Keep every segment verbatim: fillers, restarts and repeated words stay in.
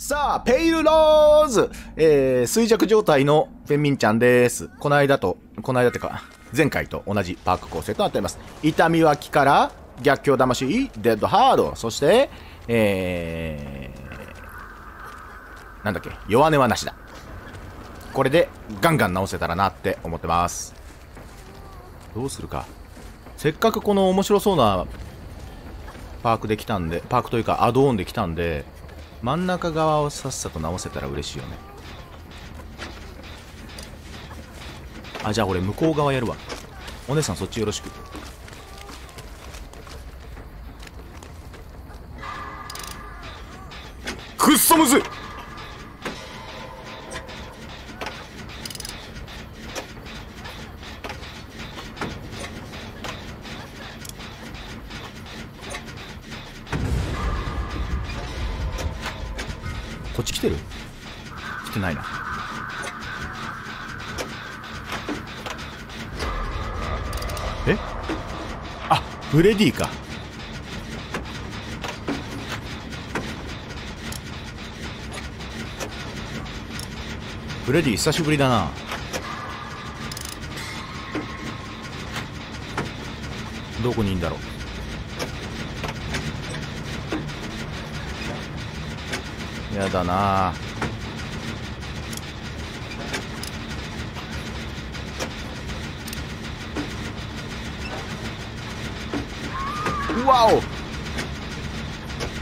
さあ、ペイルローズ、えー、衰弱状態のペンミンちゃんです。この間と、この間ってか、前回と同じパーク構成となっております。痛みは木から、逆境魂、デッドハード、そして、えー、なんだっけ、弱音はなしだ。これでガンガン直せたらなって思ってます。どうするか。せっかくこの面白そうなパークで来たんで、パークというかアドオンで来たんで、真ん中側をさっさと直せたら嬉しいよね。あ、じゃあ俺向こう側やるわ。お姉さんそっちよろしく。くっそむずい。こっち来てる？来てないな。え？あ、フレディか。フレディ久しぶりだな。どこにいんだろう。やだな。うわお、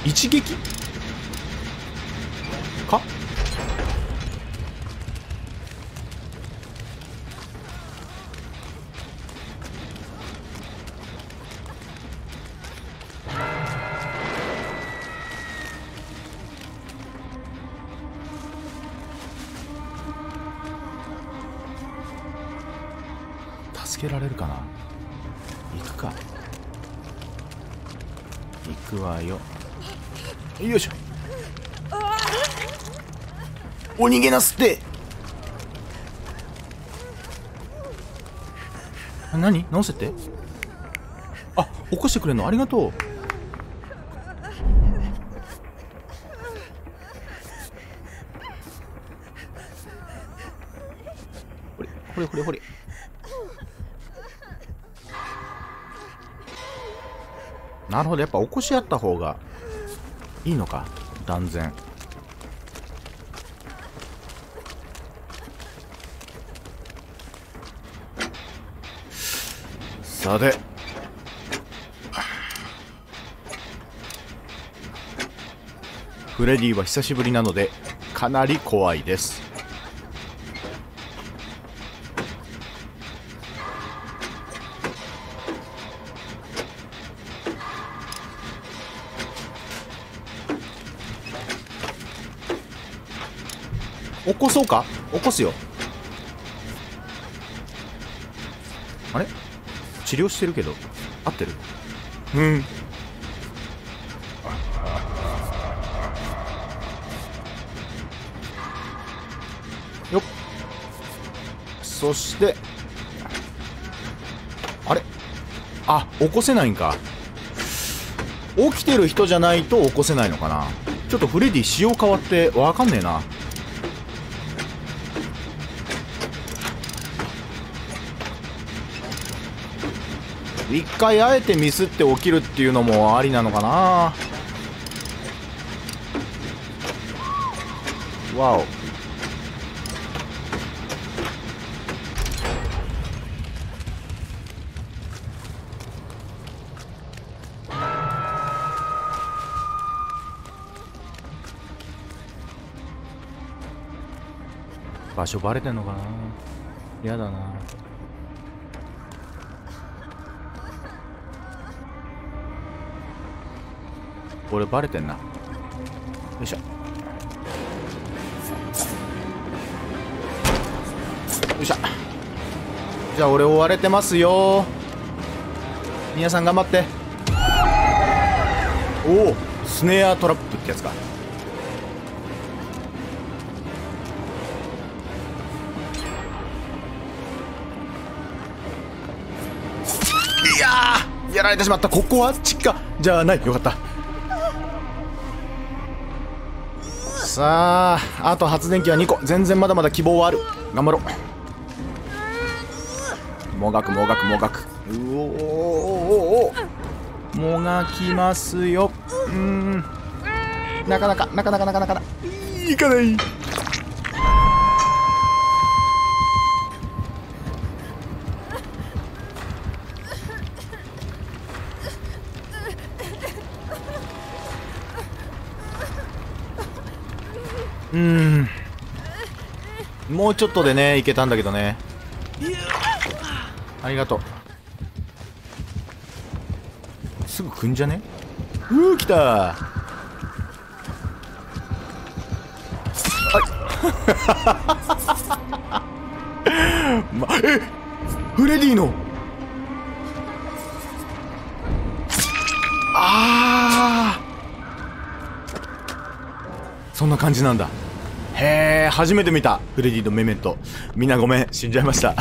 一撃か。助けられるかな。行くか。行くわよ。よいしょ。お逃げなすって。何直せって。あ、起こしてくれんのありがとう。ほれほれほれほれ。なるほど、やっぱ起こし合った方がいいのか、断然。さて、フレディは久しぶりなのでかなり怖いです。起こそうか。起こすよ。あれ治療してるけど合ってる。うん、よっ。そしてあれ、あ、起こせないんか。起きてる人じゃないと起こせないのかな。ちょっとフレディ仕様変わってわかんねえな。一回あえてミスって起きるっていうのもありなのかな。わお。場所バレてんのかな。嫌だな。俺バレてんな。よいしょよいしょ。じゃあ俺追われてますよ。皆さん頑張って。おお、スネアトラップってやつか。いやー、やられてしまった。ここは地下じゃない。よかった。さあ、あと発電機はにこ。全然まだまだ希望はある。頑張ろう。もがくもがくもがく。うおおおおお、もがきますよ。うーん、なかなかなかなかなかなかないかない。うん、もうちょっとでね、いけたんだけどね。ありがとう。すぐ来んじゃね。うー、来たー。あっま、え、フレディの、あー、そんな感じなんだ。へえ、初めて見た、フレディのメメント。みんなごめん、死んじゃいました。